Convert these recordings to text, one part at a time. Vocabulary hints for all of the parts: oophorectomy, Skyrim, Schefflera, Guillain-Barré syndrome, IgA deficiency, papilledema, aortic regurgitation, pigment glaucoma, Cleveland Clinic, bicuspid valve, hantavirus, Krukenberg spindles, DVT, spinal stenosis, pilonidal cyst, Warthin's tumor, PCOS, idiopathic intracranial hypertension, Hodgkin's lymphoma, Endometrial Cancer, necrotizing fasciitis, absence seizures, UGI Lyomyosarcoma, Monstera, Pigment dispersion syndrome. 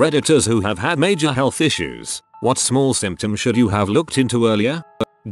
Redditors who have had major health issues, what small symptom should you have looked into earlier?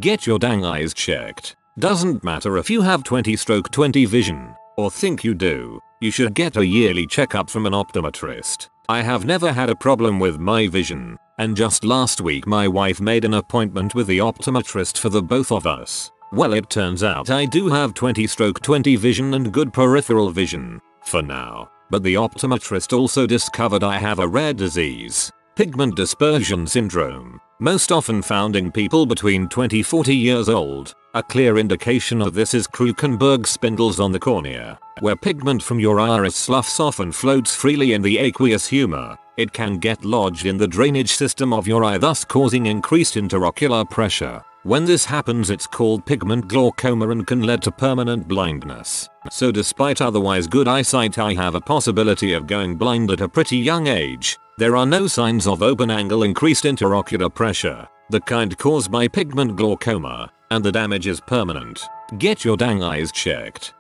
Get your dang eyes checked. Doesn't matter if you have 20/20 vision, or think you do, you should get a yearly checkup from an optometrist. I have never had a problem with my vision, and just last week my wife made an appointment with the optometrist for the both of us. Well, it turns out I do have 20/20 vision and good peripheral vision, for now, but the optometrist also discovered I have a rare disease, pigment dispersion syndrome, most often found in people between 20-40 years old. A clear indication of this is Krukenberg spindles on the cornea, where pigment from your iris sloughs off and floats freely in the aqueous humor. It can get lodged in the drainage system of your eye, thus causing increased interocular pressure. When this happens, it's called pigment glaucoma and can lead to permanent blindness. So despite otherwise good eyesight, I have a possibility of going blind at a pretty young age. There are no signs of open-angle increased interocular pressure, the kind caused by pigment glaucoma, and the damage is permanent. Get your dang eyes checked.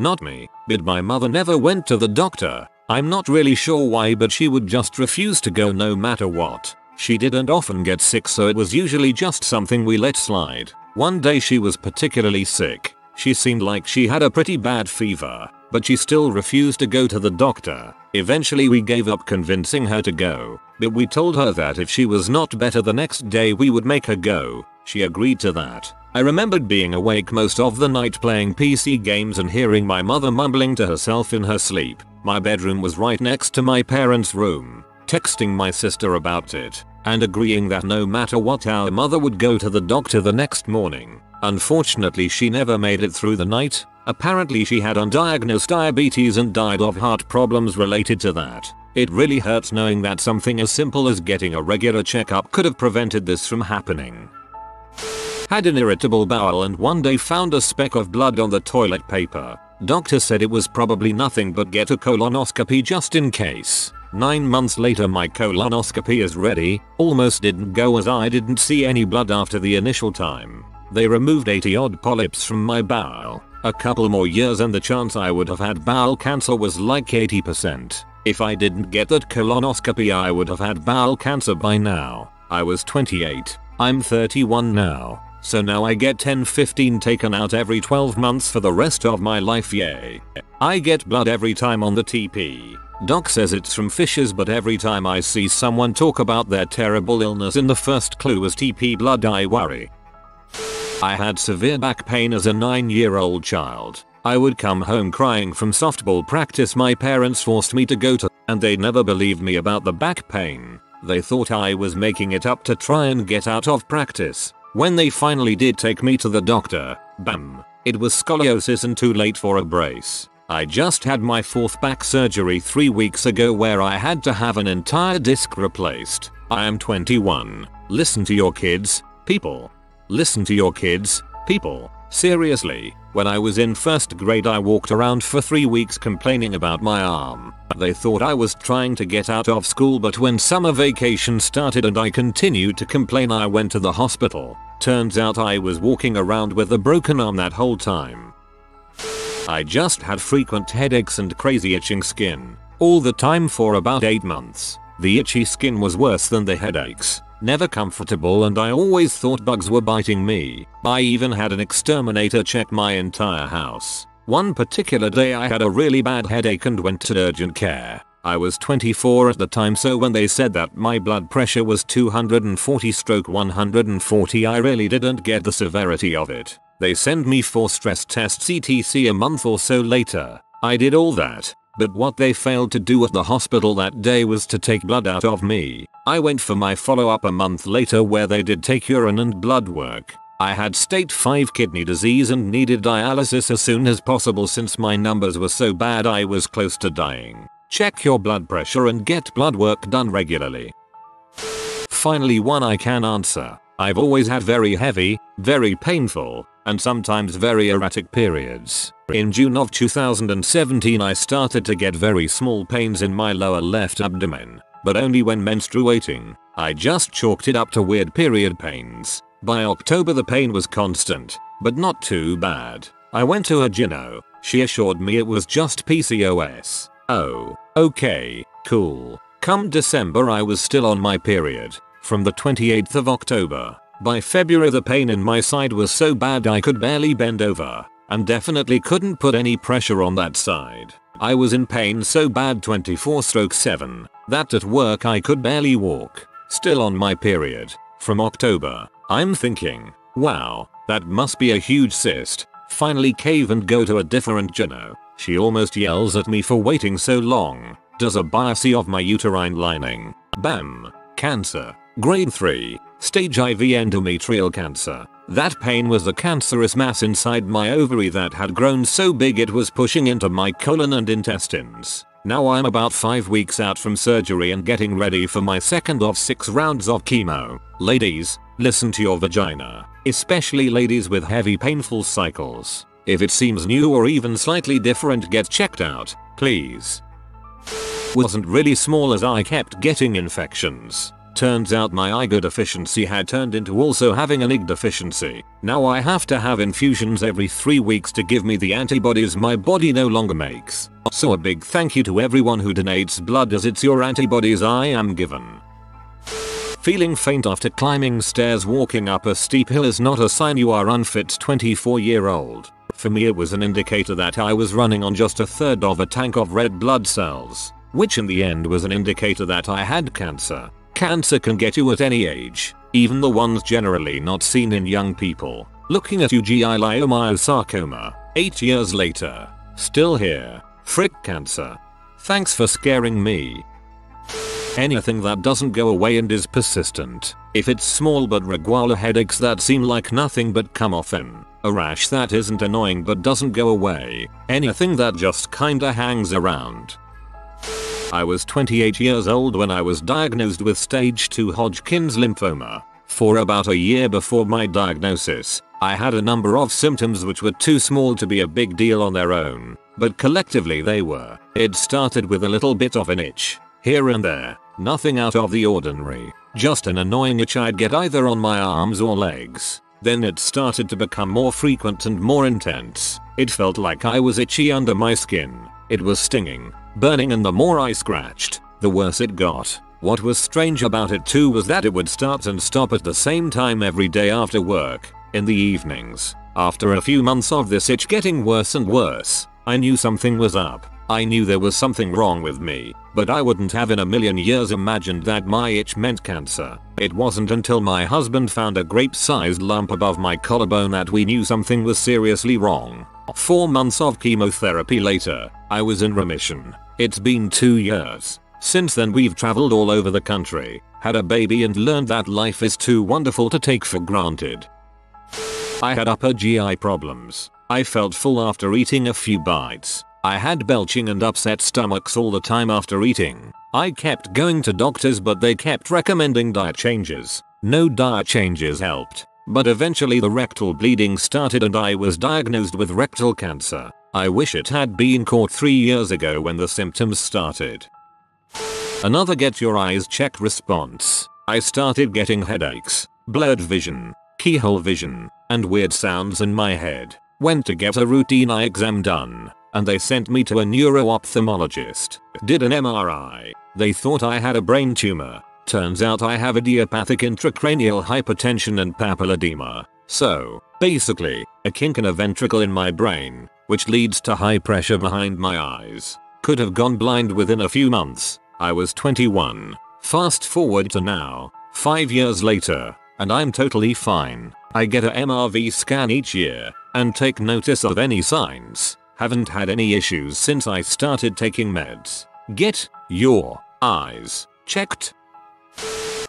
Not me, but my mother never went to the doctor. I'm not really sure why, but she would just refuse to go no matter what. She didn't often get sick, so it was usually just something we let slide. One day she was particularly sick. She seemed like she had a pretty bad fever, but she still refused to go to the doctor. Eventually we gave up convincing her to go, but we told her that if she was not better the next day we would make her go. She agreed to that. I remembered being awake most of the night playing PC games and hearing my mother mumbling to herself in her sleep. My bedroom was right next to my parents' room, texting my sister about it, and agreeing that no matter what our mother would go to the doctor the next morning. Unfortunately, she never made it through the night. Apparently she had undiagnosed diabetes and died of heart problems related to that. It really hurts knowing that something as simple as getting a regular checkup could have prevented this from happening. Had an irritable bowel and one day found a speck of blood on the toilet paper. Doctor said it was probably nothing, but get a colonoscopy just in case. 9 months later my colonoscopy is ready. Almost didn't go as I didn't see any blood after the initial time. They removed 80 odd polyps from my bowel. A couple more years and the chance I would have had bowel cancer was like 80%. If I didn't get that colonoscopy I would have had bowel cancer by now. I was 28. I'm 31 now. So now I get 10-15 taken out every 12 months for the rest of my life, yay. I get blood every time on the TP. Doc says it's from fishes, but every time I see someone talk about their terrible illness and the first clue is TP blood, I worry. I had severe back pain as a 9-year-old child. I would come home crying from softball practice my parents forced me to go to, and they never believed me about the back pain. They thought I was making it up to try and get out of practice. When they finally did take me to the doctor, bam, it was scoliosis and too late for a brace. I just had my 4th back surgery 3 weeks ago where I had to have an entire disc replaced. I am 21. Listen to your kids, people. Listen to your kids, people. Seriously, when I was in 1st grade I walked around for 3 weeks complaining about my arm. They thought I was trying to get out of school, but when summer vacation started and I continued to complain I went to the hospital. Turns out I was walking around with a broken arm that whole time. I just had frequent headaches and crazy itching skin all the time for about 8 months. The itchy skin was worse than the headaches. Never comfortable, and I always thought bugs were biting me. I even had an exterminator check my entire house. One particular day I had a really bad headache and went to urgent care. I was 24 at the time, so when they said that my blood pressure was 240/140 I really didn't get the severity of it. They sent me for stress tests etc. a month or so later. I did all that. But what they failed to do at the hospital that day was to take blood out of me. I went for my follow-up a month later where they did take urine and blood work. I had stage 5 kidney disease and needed dialysis as soon as possible since my numbers were so bad I was close to dying. Check your blood pressure and get blood work done regularly. Finally, one I can answer. I've always had very heavy, very painful, and sometimes very erratic periods. In June of 2017 I started to get very small pains in my lower left abdomen, but only when menstruating. I just chalked it up to weird period pains. By October the pain was constant, but not too bad. I went to a gyno. She assured me it was just PCOS. Oh, okay, cool. Come December I was still on my period, from the 28th of October. By February the pain in my side was so bad I could barely bend over, and definitely couldn't put any pressure on that side. I was in pain so bad 24/7, that at work I could barely walk. Still on my period, from October. I'm thinking, wow, that must be a huge cyst. Finally cave and go to a different gyno. She almost yells at me for waiting so long. Does a biopsy of my uterine lining. Bam. Cancer. Grade 3. Stage IV endometrial cancer. That pain was a cancerous mass inside my ovary that had grown so big it was pushing into my colon and intestines. Now I'm about 5 weeks out from surgery and getting ready for my second of 6 rounds of chemo. Ladies, listen to your vagina. Especially ladies with heavy painful cycles. If it seems new or even slightly different, get checked out, please. Wasn't really small as I kept getting infections. Turns out my IgA deficiency had turned into also having an IgA deficiency. Now I have to have infusions every 3 weeks to give me the antibodies my body no longer makes. So a big thank you to everyone who donates blood, as it's your antibodies I am given. Feeling faint after climbing stairs. Walking up a steep hill is not a sign you are unfit, 24-year-old. For me it was an indicator that I was running on just a third of a tank of red blood cells, which in the end was an indicator that I had cancer. Cancer can get you at any age, even the ones generally not seen in young people. Looking at UGI Lyomyosarcoma, 8 years later. Still here. Frick cancer. Thanks for scaring me. Anything that doesn't go away and is persistent. If it's small but regular headaches that seem like nothing but come off in. A rash that isn't annoying but doesn't go away. Anything that just kinda hangs around. I was 28 years old when I was diagnosed with stage 2 Hodgkin's lymphoma. For about a year before my diagnosis, I had a number of symptoms which were too small to be a big deal on their own, but collectively they were. It started with a little bit of an itch. Here and there, nothing out of the ordinary, just an annoying itch I'd get either on my arms or legs. Then it started to become more frequent and more intense. It felt like I was itchy under my skin. It was stinging, burning, and the more I scratched, the worse it got. What was strange about it too was that it would start and stop at the same time every day after work, in the evenings. After a few months of this itch getting worse and worse, I knew something was up. I knew there was something wrong with me, but I wouldn't have in a million years imagined that my itch meant cancer. It wasn't until my husband found a grape-sized lump above my collarbone that we knew something was seriously wrong. 4 months of chemotherapy later, I was in remission. It's been 2 years. Since then we've traveled all over the country, had a baby, and learned that life is too wonderful to take for granted. I had upper GI problems. I felt full after eating a few bites. I had belching and upset stomachs all the time after eating. I kept going to doctors, but they kept recommending diet changes. No diet changes helped. But eventually the rectal bleeding started and I was diagnosed with rectal cancer. I wish it had been caught 3 years ago when the symptoms started. Another get your eyes checked response. I started getting headaches, blurred vision, keyhole vision, and weird sounds in my head. Went to get a routine eye exam done, and they sent me to a neuro-ophthalmologist. Did an MRI. They thought I had a brain tumor. Turns out I have idiopathic intracranial hypertension and papilledema. So, basically, a kink in a ventricle in my brain, which leads to high pressure behind my eyes. Could have gone blind within a few months. I was 21. Fast forward to now, 5 years later, and I'm totally fine. I get a MRV scan each year, and take notice of any signs. Haven't had any issues since I started taking meds. Get your eyes checked.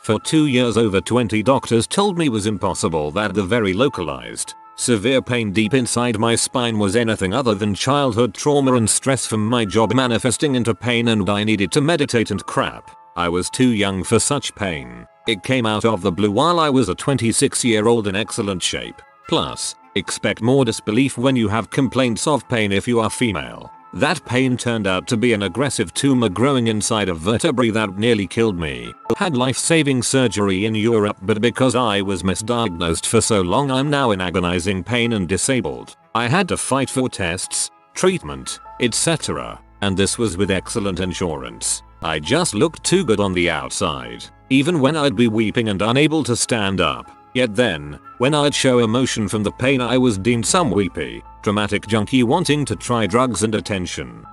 For 2 years over 20 doctors told me was impossible that the very localized, severe pain deep inside my spine was anything other than childhood trauma and stress from my job manifesting into pain, and I needed to meditate and crap. I was too young for such pain. It came out of the blue while I was a 26-year-old in excellent shape. Plus, expect more disbelief when you have complaints of pain if you are female. That pain turned out to be an aggressive tumor growing inside a vertebrae that nearly killed me. Had life-saving surgery in Europe, but because I was misdiagnosed for so long I'm now in agonizing pain and disabled. I had to fight for tests, treatment, etc. And this was with excellent insurance. I just looked too good on the outside, even when I'd be weeping and unable to stand up. Yet then, when I'd show emotion from the pain, I was deemed some weepy, dramatic junkie wanting to try drugs and attention.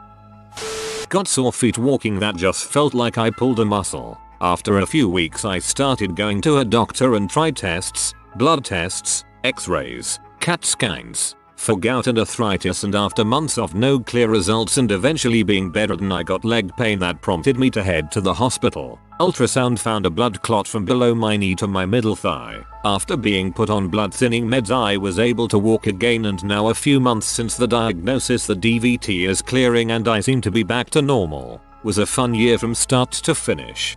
Got sore feet walking that just felt like I pulled a muscle. After a few weeks I started going to a doctor and tried tests, blood tests, x-rays, CAT scans, for gout and arthritis, and after months of no clear results and eventually being bedridden, I got leg pain that prompted me to head to the hospital. Ultrasound found a blood clot from below my knee to my middle thigh. After being put on blood thinning meds I was able to walk again, and now a few months since the diagnosis the DVT is clearing and I seem to be back to normal. Was a fun year from start to finish.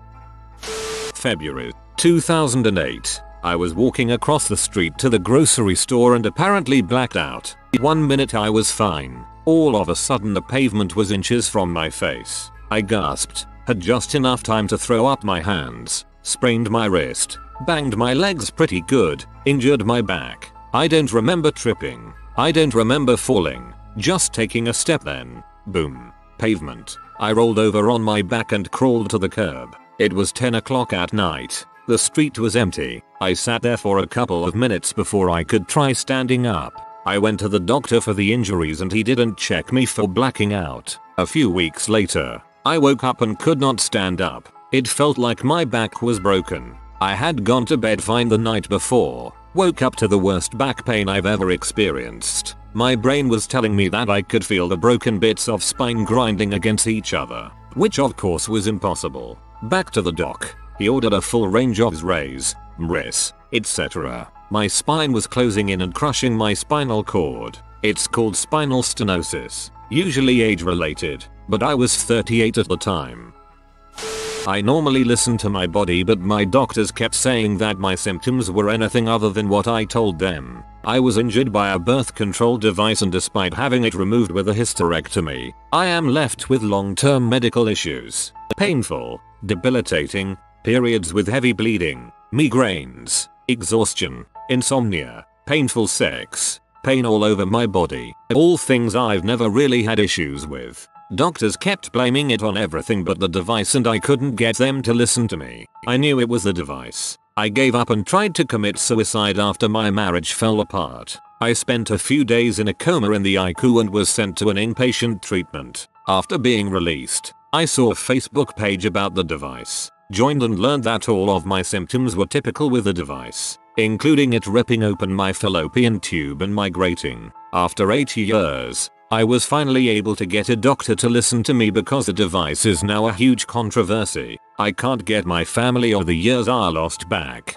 February 2008. I was walking across the street to the grocery store and apparently blacked out. 1 minute I was fine. All of a sudden the pavement was inches from my face. I gasped, had just enough time to throw up my hands, sprained my wrist, banged my legs pretty good, injured my back. I don't remember tripping. I don't remember falling. Just taking a step, then, boom, pavement. I rolled over on my back and crawled to the curb. It was 10 o'clock at night. The street was empty. I sat there for a couple of minutes before I could try standing up. I went to the doctor for the injuries and he didn't check me for blacking out. A few weeks later, I woke up and could not stand up. It felt like my back was broken. I had gone to bed fine the night before, woke up to the worst back pain I've ever experienced. My brain was telling me that I could feel the broken bits of spine grinding against each other, which of course was impossible. Back to the doc. He ordered a full range of X-rays, MRIs, etc. My spine was closing in and crushing my spinal cord. It's called spinal stenosis, usually age-related, but I was 38 at the time. I normally listen to my body, but my doctors kept saying that my symptoms were anything other than what I told them. I was injured by a birth control device, and despite having it removed with a hysterectomy, I am left with long-term medical issues. Painful, debilitating periods with heavy bleeding, migraines, exhaustion, insomnia, painful sex, pain all over my body. All things I've never really had issues with. Doctors kept blaming it on everything but the device, and I couldn't get them to listen to me. I knew it was the device. I gave up and tried to commit suicide after my marriage fell apart. I spent a few days in a coma in the ICU and was sent to an inpatient treatment. After being released, I saw a Facebook page about the device. Joined and learned that all of my symptoms were typical with the device, including it ripping open my fallopian tube and migrating. After 8 years, I was finally able to get a doctor to listen to me because the device is now a huge controversy. I can't get my family or the years I lost back.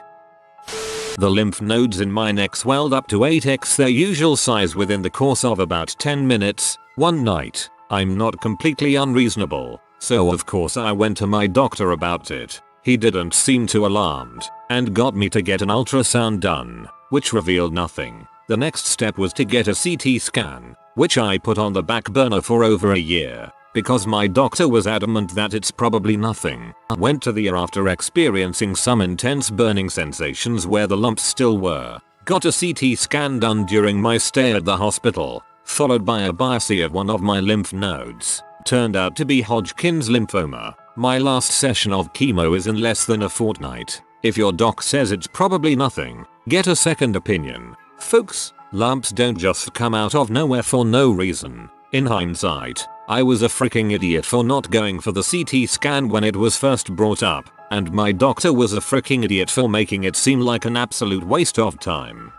The lymph nodes in my neck swelled up to 8x their usual size within the course of about 10 minutes, one night. I'm not completely unreasonable. So of course I went to my doctor about it. He didn't seem too alarmed, and got me to get an ultrasound done, which revealed nothing. The next step was to get a CT scan, which I put on the back burner for over a year, because my doctor was adamant that it's probably nothing. I went to the ER after experiencing some intense burning sensations where the lumps still were. Got a CT scan done during my stay at the hospital, followed by a biopsy of one of my lymph nodes. Turned out to be Hodgkin's lymphoma. My last session of chemo is in less than a fortnight. If your doc says it's probably nothing, get a second opinion. Folks, lumps don't just come out of nowhere for no reason. In hindsight, I was a freaking idiot for not going for the CT scan when it was first brought up, and my doctor was a freaking idiot for making it seem like an absolute waste of time.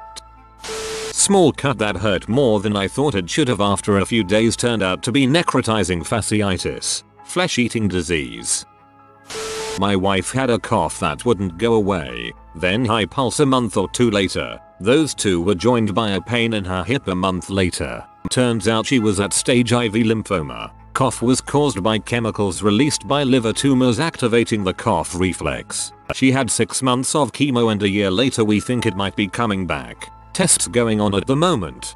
Small cut that hurt more than I thought it should have after a few days turned out to be necrotizing fasciitis, flesh-eating disease. My wife had a cough that wouldn't go away, then high pulse a month or two later. Those two were joined by a pain in her hip a month later. Turns out she was at stage IV lymphoma. Cough was caused by chemicals released by liver tumors activating the cough reflex. She had 6 months of chemo, and a year later we think it might be coming back. Tests going on at the moment.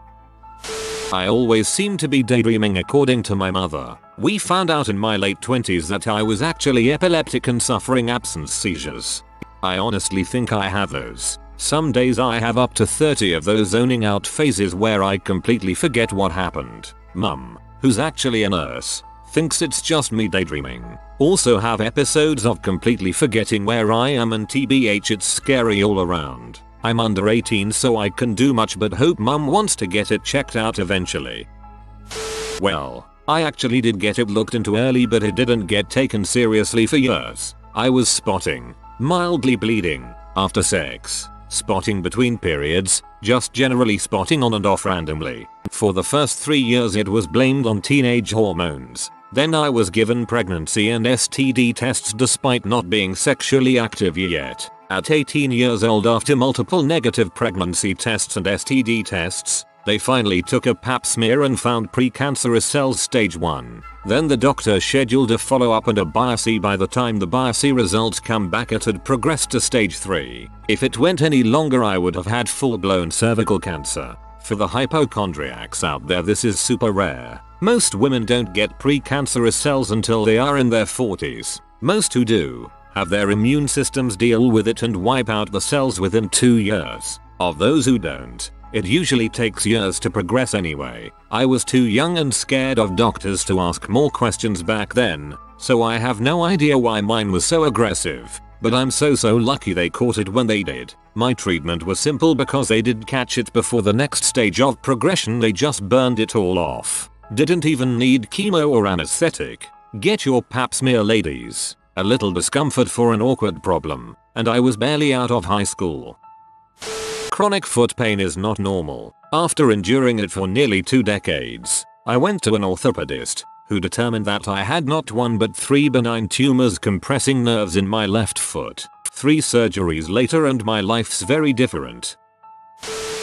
I always seem to be daydreaming. According to my mother, we found out in my late 20s that I was actually epileptic and suffering absence seizures. I honestly think I have those. Some days I have up to 30 of those zoning out phases where I completely forget what happened. Mum, who's actually a nurse, Thinks it's just me daydreaming. Also have episodes of completely forgetting where I am and TBH it's scary all around. I'm under 18 so I can do much but hope mum wants to get it checked out eventually. Well, I actually did get it looked into early but it didn't get taken seriously for years. I was spotting, mildly bleeding, after sex, spotting between periods, just generally spotting on and off randomly. For the first 3 years it was blamed on teenage hormones. Then I was given pregnancy and STD tests despite not being sexually active yet. At 18 years old after multiple negative pregnancy tests and STD tests, they finally took a pap smear and found precancerous cells stage 1. Then the doctor scheduled a follow-up and a biopsy. By the time the biopsy results come back it had progressed to stage 3. If it went any longer I would have had full-blown cervical cancer. For the hypochondriacs out there this is super rare. Most women don't get precancerous cells until they are in their 40s. Most who do have their immune systems deal with it and wipe out the cells within 2 years. Of those who don't, it usually takes years to progress anyway. I was too young and scared of doctors to ask more questions back then, so I have no idea why mine was so aggressive. But I'm so lucky they caught it when they did. My treatment was simple because they did catch it before the next stage of progression. They just burned it all off. Didn't even need chemo or anesthetic. Get your pap smear, ladies. A little discomfort for an awkward problem. And I was barely out of high school. Chronic foot pain is not normal. After enduring it for nearly 2 decades, I went to an orthopedist who determined that I had not 1 but 3 benign tumors compressing nerves in my left foot. 3 surgeries later and my life's very different.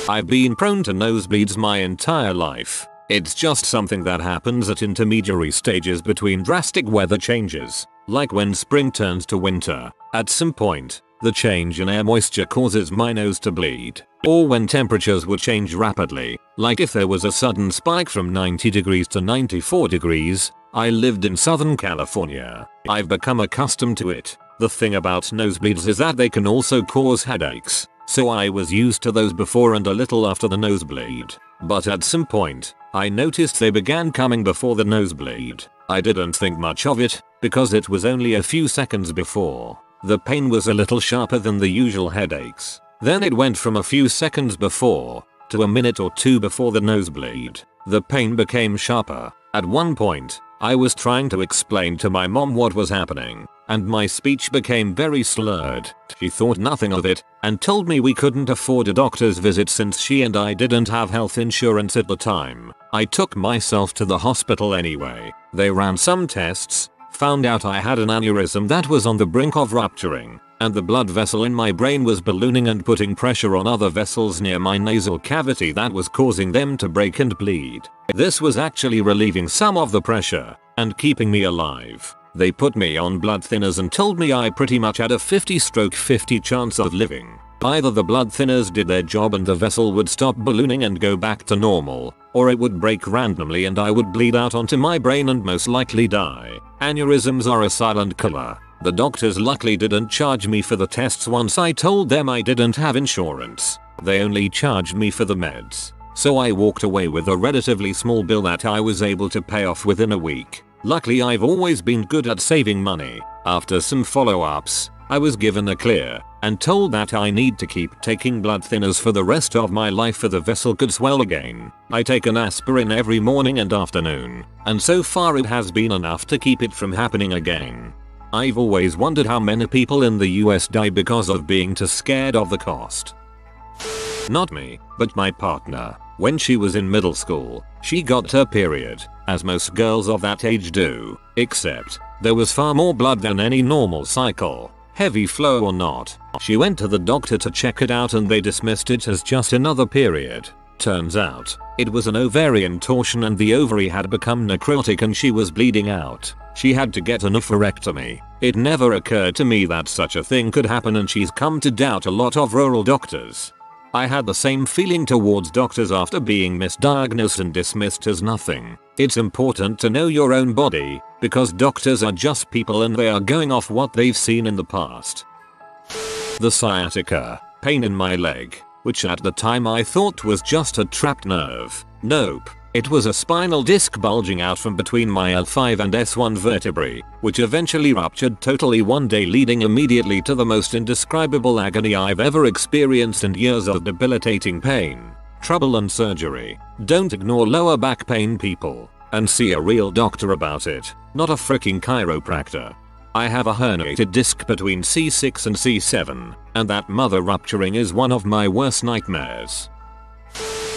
I've been prone to nosebleeds my entire life. It's just something that happens at intermediary stages between drastic weather changes, like when spring turns to winter. At some point, the change in air moisture causes my nose to bleed. Or when temperatures would change rapidly, like if there was a sudden spike from 90 degrees to 94 degrees. I lived in Southern California. I've become accustomed to it. The thing about nosebleeds is that they can also cause headaches, so I was used to those before and a little after the nosebleed. But at some point, I noticed they began coming before the nosebleed. I didn't think much of it, because it was only a few seconds before. The pain was a little sharper than the usual headaches. Then it went from a few seconds before to a minute or two before the nosebleed. The pain became sharper. At one point, I was trying to explain to my mom what was happening, and my speech became very slurred. She thought nothing of it, and told me we couldn't afford a doctor's visit since she and I didn't have health insurance at the time. I took myself to the hospital anyway. They ran some tests, found out I had an aneurysm that was on the brink of rupturing, and the blood vessel in my brain was ballooning and putting pressure on other vessels near my nasal cavity that was causing them to break and bleed. This was actually relieving some of the pressure and keeping me alive. They put me on blood thinners and told me I pretty much had a 50/50 chance of living. Either the blood thinners did their job and the vessel would stop ballooning and go back to normal, or it would break randomly and I would bleed out onto my brain and most likely die. Aneurysms are a silent killer. The doctors luckily didn't charge me for the tests once I told them I didn't have insurance. They only charged me for the meds. So I walked away with a relatively small bill that I was able to pay off within a week. Luckily I've always been good at saving money. After some follow-ups, I was given a clear and told that I need to keep taking blood thinners for the rest of my life for the vessel could swell again. I take an aspirin every morning and afternoon, and so far it has been enough to keep it from happening again. I've always wondered how many people in the US die because of being too scared of the cost. Not me, but my partner. When she was in middle school, she got her period, as most girls of that age do, except there was far more blood than any normal cycle, heavy flow or not. She went to the doctor to check it out and they dismissed it as just another period. Turns out, it was an ovarian torsion and the ovary had become necrotic and she was bleeding out. She had to get an oophorectomy. It never occurred to me that such a thing could happen and she's come to doubt a lot of rural doctors. I had the same feeling towards doctors after being misdiagnosed and dismissed as nothing. It's important to know your own body, because doctors are just people and they are going off what they've seen in the past. The sciatica, pain in my leg, which at the time I thought was just a trapped nerve. Nope, It was a spinal disc bulging out from between my L5 and S1 vertebrae, which eventually ruptured totally one day, leading immediately to the most indescribable agony I've ever experienced and years of debilitating pain, trouble and surgery. Don't ignore lower back pain, people, and see a real doctor about it, not a freaking chiropractor. I have a herniated disc between C6 and C7, and that mother rupturing is one of my worst nightmares.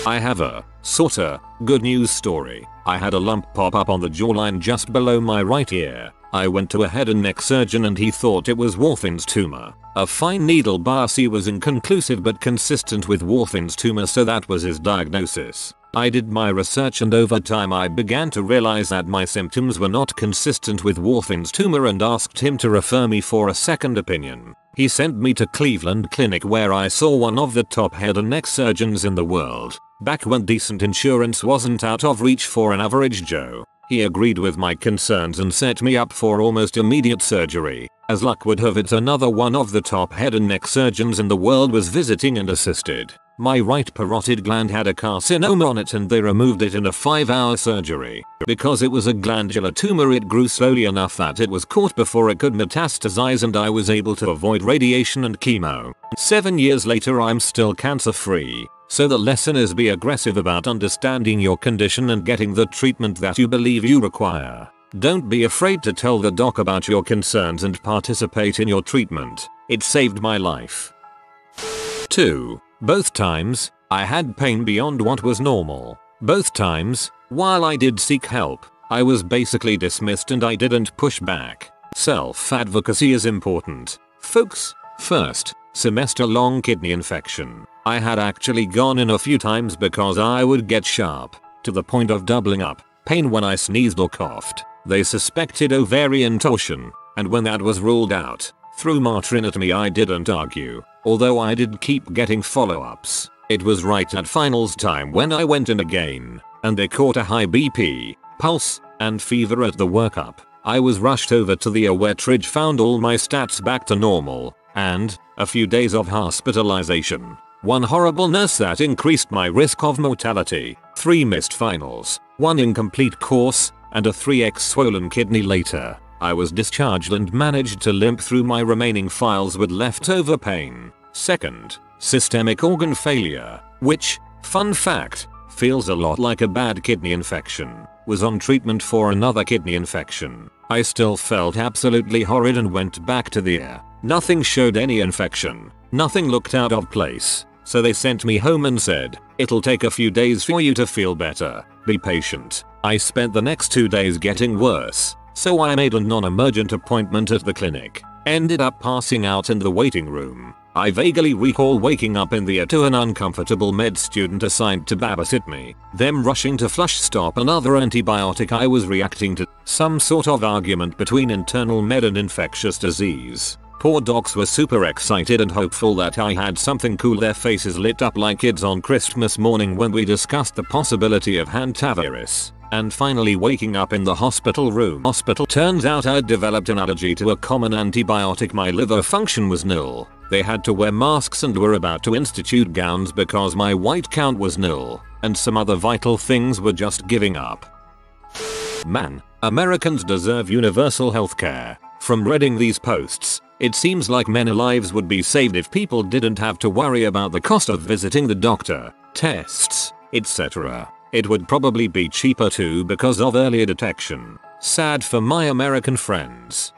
I have a, sorta, good news story. I had a lump pop up on the jawline just below my right ear. I went to a head and neck surgeon and he thought it was Warthin's tumor. A fine needle biopsy was inconclusive but consistent with Warthin's tumor, so that was his diagnosis. I did my research and over time I began to realize that my symptoms were not consistent with Warthin's tumor and asked him to refer me for a second opinion. He sent me to Cleveland Clinic, where I saw one of the top head and neck surgeons in the world. Back when decent insurance wasn't out of reach for an average Joe, he agreed with my concerns and set me up for almost immediate surgery. As luck would have it, another one of the top head and neck surgeons in the world was visiting and assisted. My right parotid gland had a carcinoma on it and they removed it in a 5-hour surgery. Because it was a glandular tumor, it grew slowly enough that it was caught before it could metastasize, and I was able to avoid radiation and chemo. 7 years later I'm still cancer-free. So the lesson is, be aggressive about understanding your condition and getting the treatment that you believe you require. Don't be afraid to tell the doc about your concerns and participate in your treatment. It saved my life. 2. Both times, I had pain beyond what was normal. Both times, while I did seek help, I was basically dismissed and I didn't push back. Self-advocacy is important, folks. First, semester-long kidney infection. I had actually gone in a few times because I would get sharp, to the point of doubling up, pain when I sneezed or coughed. They suspected ovarian torsion, and when that was ruled out, through martyrinotomy I didn't argue, although I did keep getting follow-ups. It was right at finals time when I went in again, and they caught a high BP, pulse, and fever at the workup. I was rushed over to the OR, found all my stats back to normal, and a few days of hospitalization. One horrible nurse that increased my risk of mortality, 3 missed finals, 1 incomplete course, and a 3x swollen kidney later. I was discharged and managed to limp through my remaining files with leftover pain. Second, systemic organ failure, which, fun fact, feels a lot like a bad kidney infection, was on treatment for another kidney infection. I still felt absolutely horrid and went back to the ER. Nothing showed any infection, nothing looked out of place. So they sent me home and said, "It'll take a few days for you to feel better. Be patient." I spent the next 2 days getting worse, so I made a non-emergent appointment at the clinic. Ended up passing out in the waiting room. I vaguely recall waking up in the ER to an uncomfortable med student assigned to babysit me, them rushing to flush stop another antibiotic I was reacting to, some sort of argument between internal med and infectious disease. Poor docs were super excited and hopeful that I had something cool. Their faces lit up like kids on Christmas morning when we discussed the possibility of hantavirus. And finally waking up in the hospital room. Turns out I'd developed an allergy to a common antibiotic. My liver function was nil. They had to wear masks and were about to institute gowns because my white count was nil. And some other vital things were just giving up. Man, Americans deserve universal healthcare. From reading these posts, it seems like many lives would be saved if people didn't have to worry about the cost of visiting the doctor, tests, etc. It would probably be cheaper too because of earlier detection. Sad for my American friends.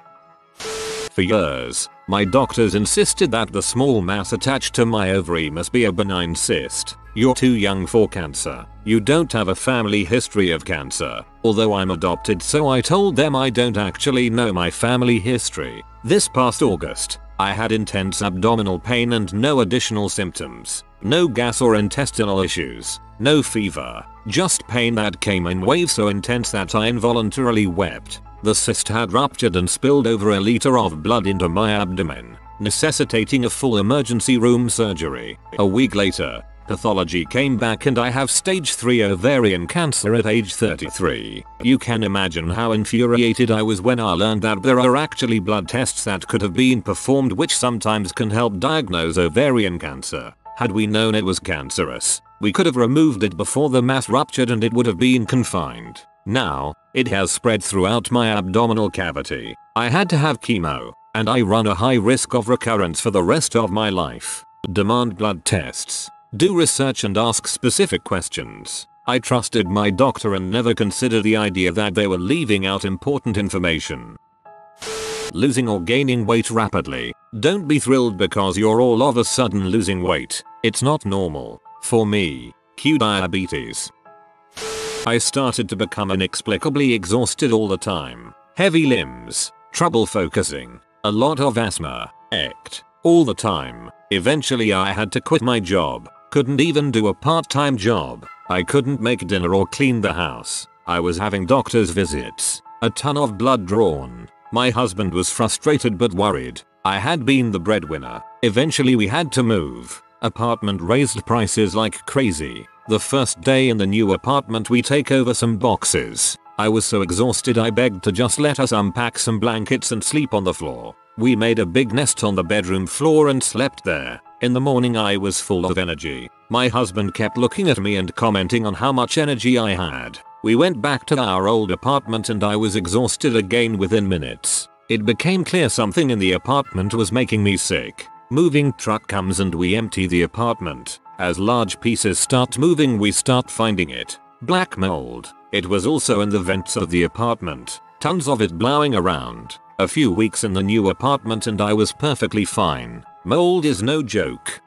For years, my doctors insisted that the small mass attached to my ovary must be a benign cyst. "You're too young for cancer. You don't have a family history of cancer." Although I'm adopted, so I told them I don't actually know my family history. This past August, I had intense abdominal pain and no additional symptoms. No gas or intestinal issues. No fever. Just pain that came in waves so intense that I involuntarily wept. The cyst had ruptured and spilled over a liter of blood into my abdomen, necessitating a full emergency room surgery. A week later, pathology came back and I have stage 3 ovarian cancer at age 33. You can imagine how infuriated I was when I learned that there are actually blood tests that could have been performed which sometimes can help diagnose ovarian cancer. Had we known it was cancerous, We could have removed it before the mass ruptured and it would have been confined. Now, it has spread throughout my abdominal cavity. I had to have chemo, and I run a high risk of recurrence for the rest of my life. Demand blood tests. Do research and ask specific questions. I trusted my doctor and never considered the idea that they were leaving out important information. Losing or gaining weight rapidly. Don't be thrilled because you're all of a sudden losing weight. It's not normal. For me, Type 2 diabetes. I started to become inexplicably exhausted all the time. Heavy limbs, trouble focusing, a lot of asthma, ached all the time. Eventually I had to quit my job. Couldn't even do a part-time job. I couldn't make dinner or clean the house. I was having doctor's visits, a ton of blood drawn. My husband was frustrated but worried. I had been the breadwinner. Eventually we had to move. Apartment raised prices like crazy. The first day in the new apartment we take over some boxes. I was so exhausted I begged to just let us unpack some blankets and sleep on the floor. We made a big nest on the bedroom floor and slept there. In the morning I was full of energy. My husband kept looking at me and commenting on how much energy I had. We went back to our old apartment and I was exhausted again within minutes. It became clear something in the apartment was making me sick. Moving truck comes and we empty the apartment. As large pieces start moving we start finding it. Black mold. It was also in the vents of the apartment. Tons of it blowing around. A few weeks in the new apartment and I was perfectly fine. Mold is no joke.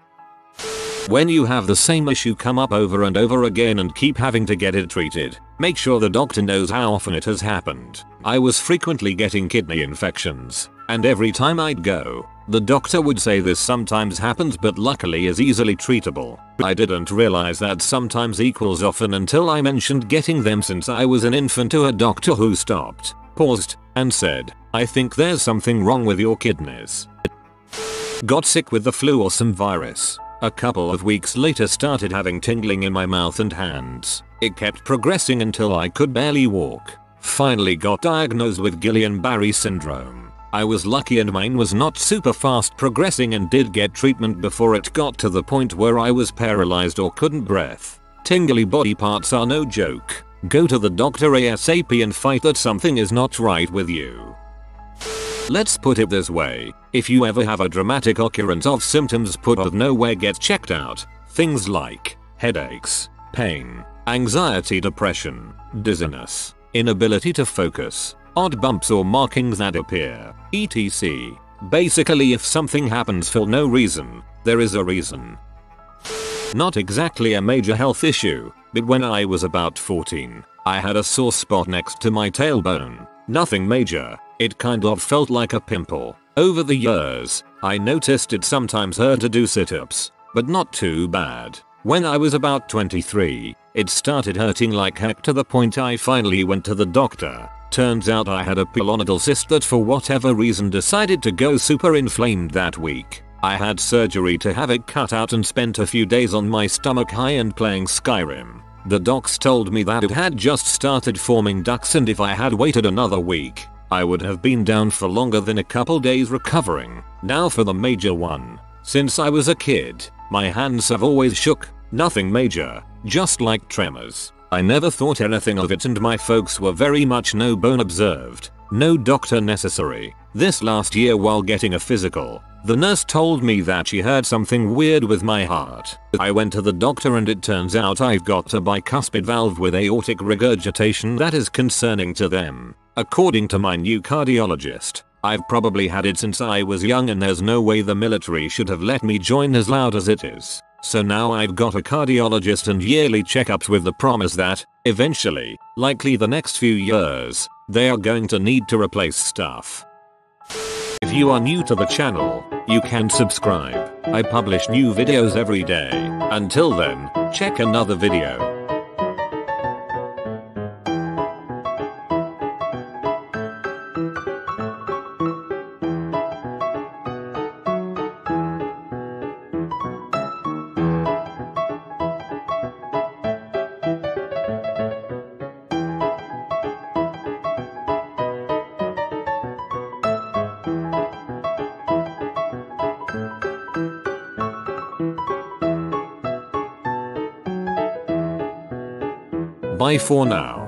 When you have the same issue come up over and over again and keep having to get it treated, make sure the doctor knows how often it has happened. I was frequently getting kidney infections, and every time I'd go, the doctor would say this sometimes happens but luckily is easily treatable. I didn't realize that sometimes equals often until I mentioned getting them since I was an infant to a doctor who stopped, paused, and said, "I think there's something wrong with your kidneys." Got sick with the flu or some virus. A couple of weeks later started having tingling in my mouth and hands. It kept progressing until I could barely walk. Finally got diagnosed with Guillain-Barré syndrome. I was lucky and mine was not super fast progressing and did get treatment before it got to the point where I was paralyzed or couldn't breathe. Tingly body parts are no joke. Go to the doctor ASAP and fight that something is not right with you. Let's put it this way, if you ever have a dramatic occurrence of symptoms put out of nowhere, get checked out. Things like headaches, pain, anxiety, depression, dizziness, inability to focus, odd bumps or markings that appear, etc. Basically if something happens for no reason, there is a reason. Not exactly a major health issue, but when I was about 14, I had a sore spot next to my tailbone. Nothing major. It kind of felt like a pimple. Over the years, I noticed it sometimes hurt to do sit-ups, but not too bad. When I was about 23, it started hurting like heck to the point I finally went to the doctor. Turns out I had a pilonidal cyst that for whatever reason decided to go super inflamed that week. I had surgery to have it cut out and spent a few days on my stomach high and playing Skyrim. The docs told me that it had just started forming ducts and if I had waited another week, I would have been down for longer than a couple days recovering. Now for the major one. Since I was a kid, my hands have always shook. Nothing major, just like tremors. I never thought anything of it and my folks were very much no bone observed, no doctor necessary. This last year while getting a physical, the nurse told me that she heard something weird with my heart. I went to the doctor and it turns out I've got a bicuspid valve with aortic regurgitation that is concerning to them. According to my new cardiologist, I've probably had it since I was young and there's no way the military should have let me join as loud as it is. So now I've got a cardiologist and yearly checkups with the promise that, eventually, likely the next few years, they are going to need to replace stuff. If you are new to the channel, you can subscribe. I publish new videos every day. Until then, check another video. Bye for now.